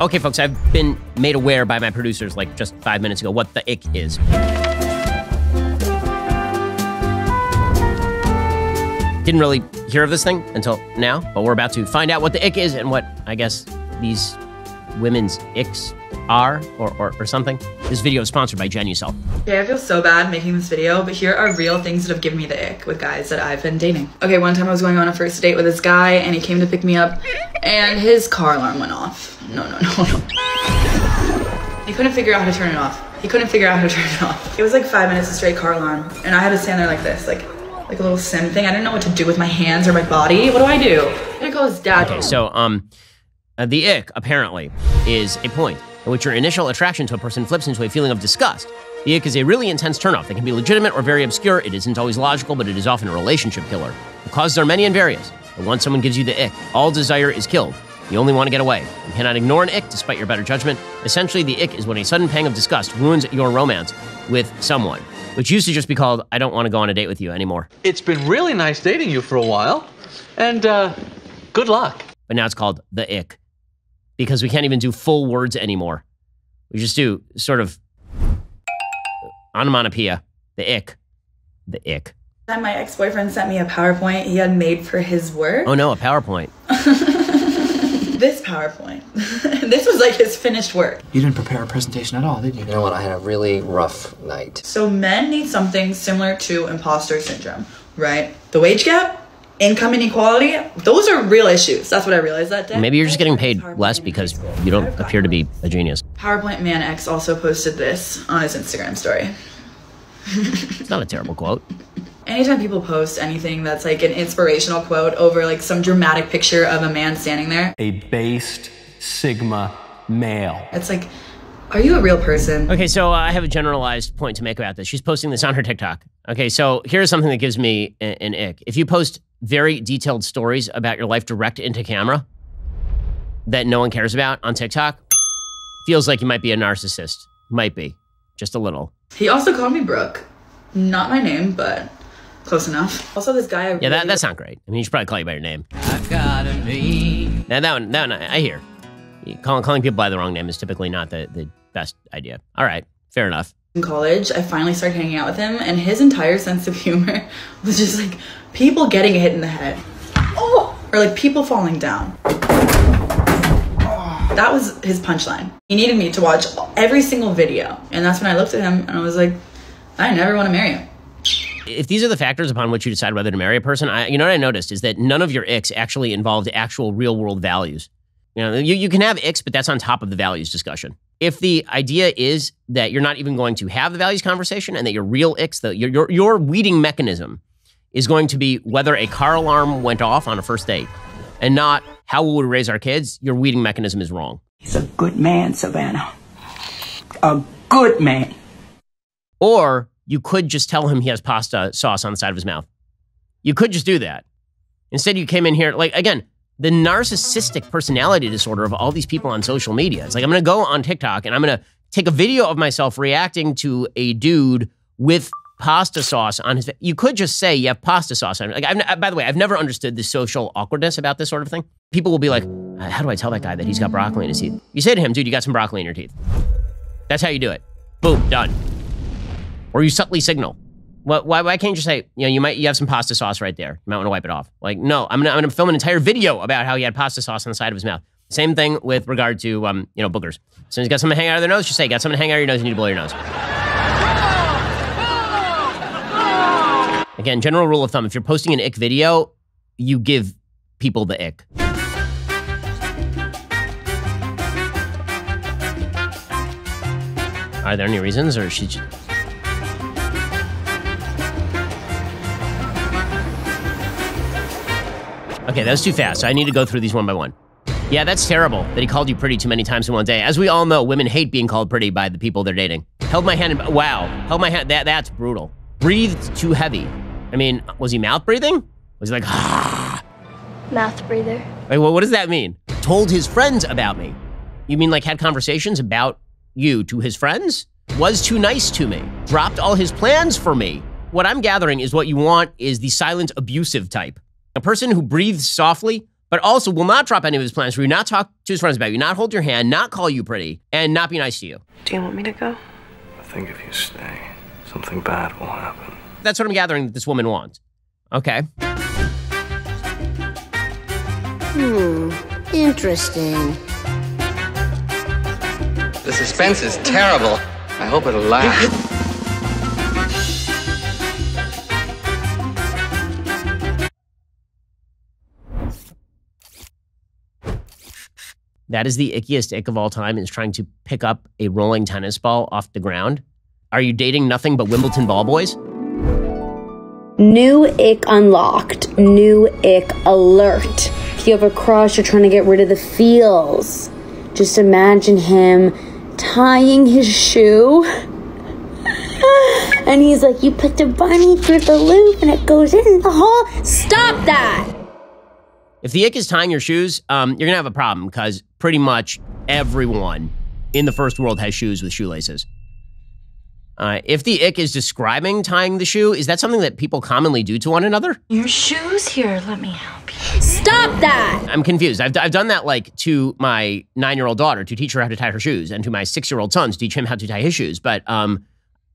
Okay, folks, I've been made aware by my producers like just 5 minutes ago what the ick is. Didn't really hear of this thing until now, but we're about to find out what the ick is and what, I guess, these women's icks are or something. This video is sponsored by GenuCell. Okay, I feel so bad making this video, but here are real things that have given me the ick with guys that I've been dating. Okay, one time I was going on a first date with this guy and he came to pick me up and his car alarm went off. No. He couldn't figure out how to turn it off. It was like 5 minutes of straight car alarm and I had to stand there like this, like a little sim thing. I didn't know what to do with my hands or my body. What do I do? I'm gonna call his dad. Okay, so, the ick, apparently, is a point at which your initial attraction to a person flips into a feeling of disgust. The ick is a really intense turnoff that can be legitimate or very obscure. It isn't always logical, but it is often a relationship killer. The causes are many and various, but once someone gives you the ick, all desire is killed. You only want to get away. You cannot ignore an ick despite your better judgment. Essentially, the ick is when a sudden pang of disgust ruins your romance with someone, which used to just be called, I don't want to go on a date with you anymore. It's been really nice dating you for a while, and good luck. But now it's called the ick, because we can't even do full words anymore. We just do sort of onomatopoeia, the ick, the ick. Then my ex-boyfriend sent me a PowerPoint he had made for his work. Oh no, a PowerPoint. This PowerPoint. This was like his finished work. You didn't prepare a presentation at all, did you? You know what, I had a really rough night. So men need something similar to imposter syndrome, right? The wage gap? Income inequality, those are real issues. That's what I realized that day. Maybe you're just getting paid less because you don't appear to be a genius. PowerPoint Man X also posted this on his Instagram story. It's not a terrible quote. Anytime people post anything that's like an inspirational quote over like some dramatic picture of a man standing there. A based sigma male. It's like, are you a real person? Okay, so I have a generalized point to make about this. She's posting this on her TikTok. Okay, so here's something that gives me an ick. If you post very detailed stories about your life direct into camera that no one cares about on TikTok, feels like you might be a narcissist. Might be, just a little. He also called me Brooke. Not my name, but close enough. Also this guy— yeah, that's not great. I mean, he should probably call you by your name. I've gotta be. Now that one I hear. Calling people by the wrong name is typically not the best idea. All right, fair enough. In college, I finally started hanging out with him and his entire sense of humor was just like people getting hit in the head. Oh! Or like people falling down. Oh. That was his punchline. He needed me to watch every single video. And that's when I looked at him and I was like, I never want to marry him. If these are the factors upon which you decide whether to marry a person, you know what I noticed is that none of your icks actually involved actual real world values. You know, you can have icks, but that's on top of the values discussion. If the idea is that you're not even going to have the values conversation and that your real icks, your weeding mechanism is going to be whether a car alarm went off on a first date and not how will we raise our kids, your weeding mechanism is wrong. He's a good man, Savannah. A good man. Or you could just tell him he has pasta sauce on the side of his mouth. You could just do that. Instead, you came in here, like, again, the narcissistic personality disorder of all these people on social media. It's like, I'm gonna go on TikTok and I'm gonna take a video of myself reacting to a dude with pasta sauce on his face. You could just say you have pasta sauce on. Like, by the way, I've never understood the social awkwardness about this sort of thing. People will be like, how do I tell that guy that he's got broccoli in his teeth? You say to him, dude, you got some broccoli in your teeth. That's how you do it. Boom, done. Or you subtly signal. Why can't you just say, you know, you have some pasta sauce right there. You might want to wipe it off. Like, no, I'm gonna film an entire video about how he had pasta sauce on the side of his mouth. Same thing with regard to, you know, boogers. As soon as you got something hanging out of their nose, just say, got something hanging out of your nose, you need to blow your nose. Again, general rule of thumb, if you're posting an ick video, you give people the ick. Are there any reasons, or should you? Okay, that was too fast. I need to go through these one by one. Yeah, that's terrible that he called you pretty too many times in one day. As we all know, women hate being called pretty by the people they're dating. Held my hand, and, wow. Held my hand, that's brutal. Breathed too heavy. I mean, was he mouth breathing? Was he like, ah? Mouth breather. Like, well, what does that mean? Told his friends about me. You mean like had conversations about you to his friends? Was too nice to me. Dropped all his plans for me. What I'm gathering is what you want is the silent abusive type. A person who breathes softly but also will not drop any of his plans for you, not talk to his friends about you, not hold your hand, not call you pretty, and not be nice to you. Do you want me to go? I think if you stay, something bad will happen. That's what I'm gathering that this woman wants. Okay. Interesting. The suspense is terrible. I hope it'll last. That is the ickiest ick of all time, is trying to pick up a rolling tennis ball off the ground. Are you dating nothing but Wimbledon ball boys? New ick unlocked. New ick alert. If you have a crush, you're trying to get rid of the feels. Just imagine him tying his shoe. And he's like, you put the bunny through the loop and it goes in the hole. Stop that. If the ick is tying your shoes, you're going to have a problem, because pretty much everyone in the first world has shoes with shoelaces. If the ick is describing tying the shoe, is that something that people commonly do to one another? Your shoe's here. Let me help you. Stop that! I'm confused. I've done that, like, to my 9-year-old daughter to teach her how to tie her shoes, and to my 6-year-old son to teach him how to tie his shoes. But,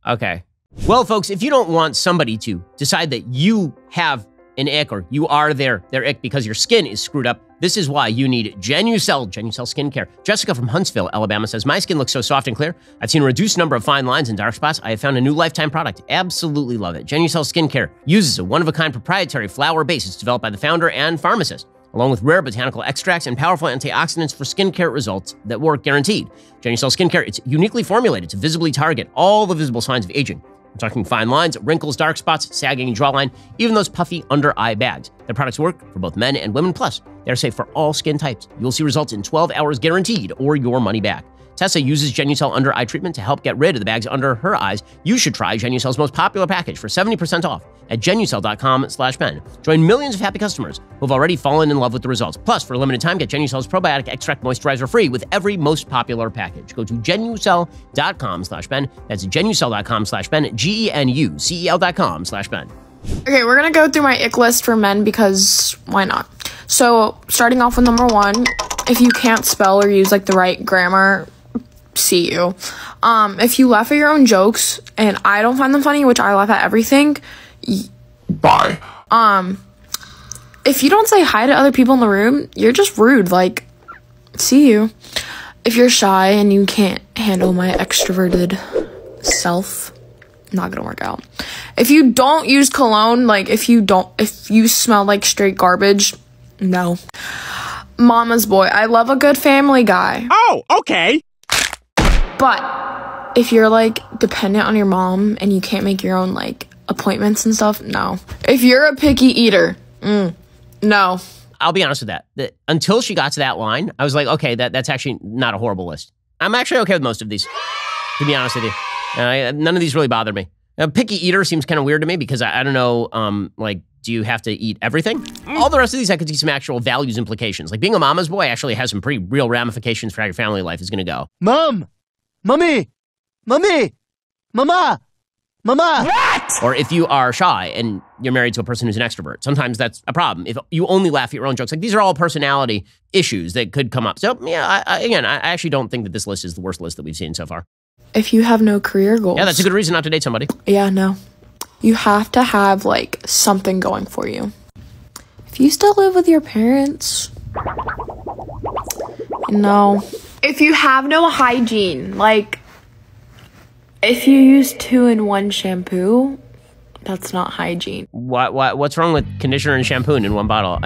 okay. Well, folks, if you don't want somebody to decide that you have an ick, or you are their ick because your skin is screwed up, this is why you need GenuCell, GenuCell skincare. Jessica from Huntsville, Alabama says, my skin looks so soft and clear. I've seen a reduced number of fine lines and dark spots. I have found a new lifetime product. Absolutely love it. GenuCell skincare uses a one-of-a-kind proprietary flower base. It's developed by the founder and pharmacist, along with rare botanical extracts and powerful antioxidants for skincare results that work guaranteed. GenuCell skincare, it's uniquely formulated to visibly target all the visible signs of aging. I'm talking fine lines, wrinkles, dark spots, sagging jawline, even those puffy under-eye bags. Their products work for both men and women, plus they're safe for all skin types. You'll see results in 12 hours guaranteed, or your money back. Tessa uses GenuCell under-eye treatment to help get rid of the bags under her eyes. You should try GenuCell's most popular package for 70% off at GenuCell.com/Ben. Join millions of happy customers who have already fallen in love with the results. Plus, for a limited time, get GenuCell's probiotic extract moisturizer free with every most popular package. Go to GenuCell.com/Ben. That's GenuCell.com/Ben, GenuCell.com/Ben. Okay, we're going to go through my ick list for men because why not? So, starting off with number one, if you can't spell or use, like, the right grammar, see you. If you laugh at your own jokes and I don't find them funny, which I laugh at everything, bye. If you don't say hi to other people in the room, you're just rude. Like, see you. If you're shy and you can't handle my extroverted self, not gonna work out. If you don't use cologne, like, if you smell like straight garbage, no. Mama's boy. I love a good family guy. Oh, okay. But if you're, like, dependent on your mom and you can't make your own, like, appointments and stuff, no. If you're a picky eater, no. I'll be honest with that. Until she got to that line, I was like, okay, that's actually not a horrible list. I'm actually okay with most of these, to be honest with you. None of these really bothered me. Picky eater seems kind of weird to me because I don't know, like, do you have to eat everything? All the rest of these, I could see some actual values implications. Like, being a mama's boy actually has some pretty real ramifications for how your family life is going to go. Mom! Mummy! Mummy! Mama! Mama! What? Or if you are shy and you're married to a person who's an extrovert, sometimes that's a problem. If you only laugh at your own jokes, like, these are all personality issues that could come up. So, yeah, I actually don't think that this list is the worst list that we've seen so far. If you have no career goals. Yeah, that's a good reason not to date somebody. Yeah, no. You have to have, like, something going for you. If you still live with your parents, no. If you have no hygiene, like, if you use 2-in-1 shampoo, that's not hygiene. What's wrong with conditioner and shampoo in one bottle?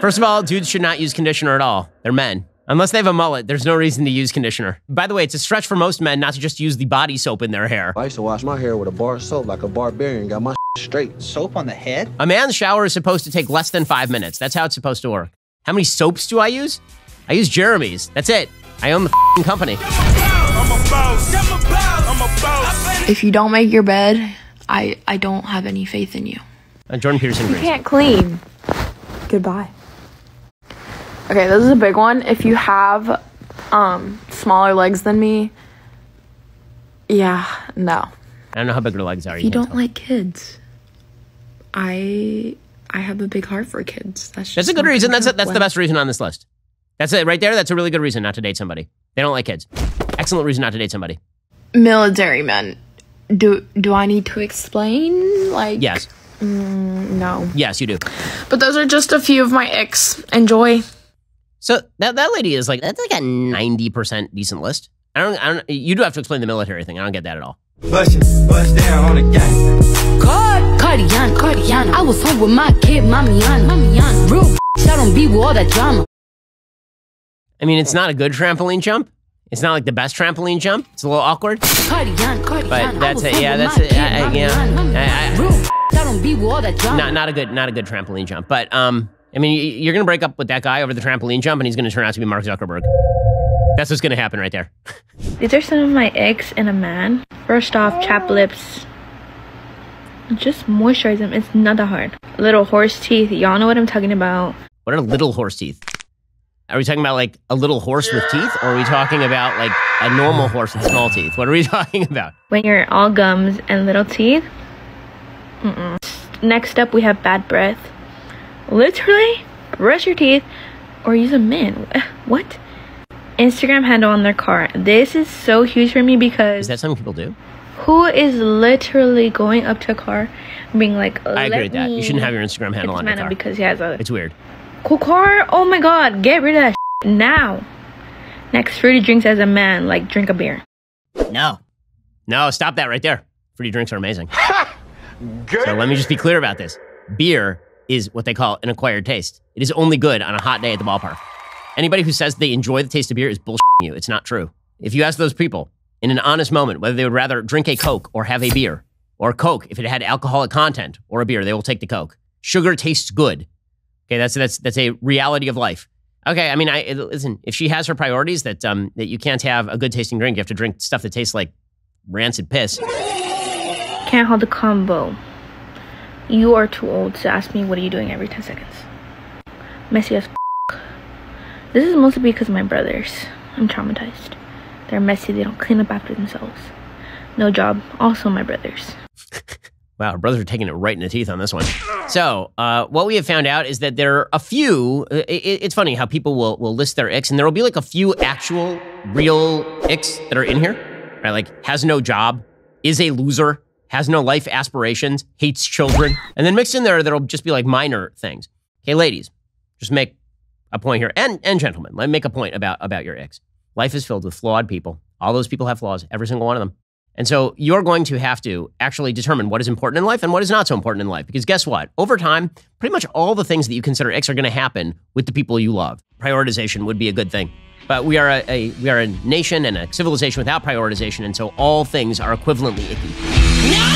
First of all, dudes should not use conditioner at all. They're men. Unless they have a mullet, there's no reason to use conditioner. By the way, it's a stretch for most men not to just use the body soap in their hair. I used to wash my hair with a bar of soap like a barbarian, got my straight. Soap on the head? A man's shower is supposed to take less than 5 minutes. That's how it's supposed to work. How many soaps do I use? I use Jeremy's. That's it. I own the f***ing company. If you don't make your bed, I don't have any faith in you. Jordan Peterson agrees. You can't clean. Goodbye. Okay, this is a big one. If you have smaller legs than me, yeah, no. I don't know how big your legs are. If you don't like kids, I I have a big heart for kids. That's a good reason. That's the best reason on this list. That's it right there. That's a really good reason not to date somebody. They don't like kids. Excellent reason not to date somebody. Military men. Do I need to explain? Like, yes. No. Yes, you do. But those are just a few of my ex. Enjoy. So that lady is like, that's like a 90% decent list. I don't. You do have to explain the military thing. I don't get that at all. Bust down on the gang. Cardian. I was home with my kid, Mamiyan. Real I don't be with all that drama. I mean, it's not a good trampoline jump. It's not like the best trampoline jump. It's a little awkward. But that's it. Yeah, that's it. Yeah. Not a good trampoline jump. But I mean, you're gonna break up with that guy over the trampoline jump, and he's gonna turn out to be Mark Zuckerberg. That's what's gonna happen right there. These are some of my eggs in a man. First off, chapped lips. Just moisturize them. It's not that hard. Little horse teeth. Y'all know what I'm talking about. What are little horse teeth? Are we talking about like a little horse with teeth? Or are we talking about like a normal horse with small teeth? What are we talking about? When you're all gums and little teeth. Next up, we have bad breath. Literally, brush your teeth or use a mint. What? Instagram handle on their car. This is so huge for me because... Is that something people do? Who is literally going up to a car and being like... I agree with that. You shouldn't have your Instagram handle on your car. Because he has a... It's weird. Cool car? Oh my god. Get rid of that shit now. Next, fruity drinks as a man. Like, drink a beer. No. No, stop that right there. Fruity drinks are amazing. Good. So let me just be clear about this. Beer is what they call an acquired taste. It is only good on a hot day at the ballpark. Anybody who says they enjoy the taste of beer is bullshitting you. It's not true. If you ask those people in an honest moment whether they would rather drink a Coke or have a beer, or Coke if it had alcoholic content, or a beer, they will take the Coke. Sugar tastes good. Okay, that's a reality of life. Okay, I mean, listen, if she has her priorities that you can't have a good tasting drink, you have to drink stuff that tastes like rancid piss. Can't hold the combo. You are too old to ask me what are you doing every 10 seconds. Messy as. This is mostly because of my brothers. I'm traumatized. They're messy. They don't clean up after themselves. No job. Also my brothers. Wow, our brothers are taking it right in the teeth on this one. So what we have found out is that there are a few... It's funny how people will list their icks, and there will be like a few actual, real icks that are in here. Right? Like, has no job, is a loser, has no life aspirations, hates children. And then mixed in there'll just be like minor things. Okay, ladies, just make... a point here, and gentlemen, let me make a point about your ex. Life is filled with flawed people. All those people have flaws, every single one of them. And so you're going to have to actually determine what is important in life and what is not so important in life. Because guess what? Over time, pretty much all the things that you consider ex are going to happen with the people you love. Prioritization would be a good thing. But we are a nation and a civilization without prioritization, and so all things are equivalently icky. No!